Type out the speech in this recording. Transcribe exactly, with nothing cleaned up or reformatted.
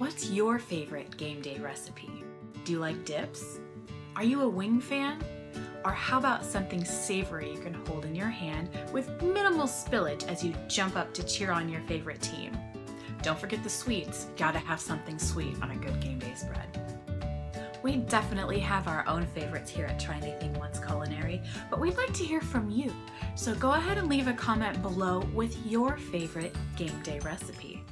What's your favorite game day recipe? Do you like dips? Are you a wing fan? Or how about something savory you can hold in your hand with minimal spillage as you jump up to cheer on your favorite team? Don't forget the sweets. Gotta have something sweet on a good game day spread. We definitely have our own favorites here at Try Anything Once Culinary, but we'd like to hear from you. So go ahead and leave a comment below with your favorite game day recipe.